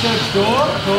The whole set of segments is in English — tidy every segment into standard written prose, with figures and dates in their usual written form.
Schön, so, so.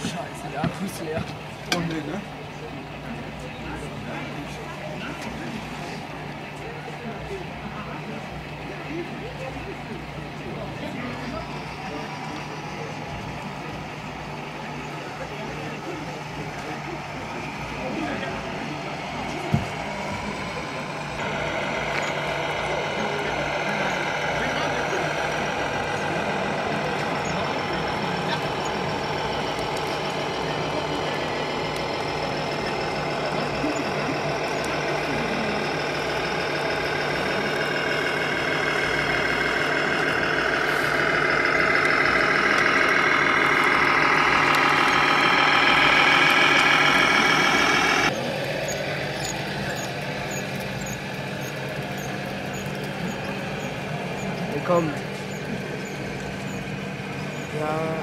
Scheiße. kommt. Ja.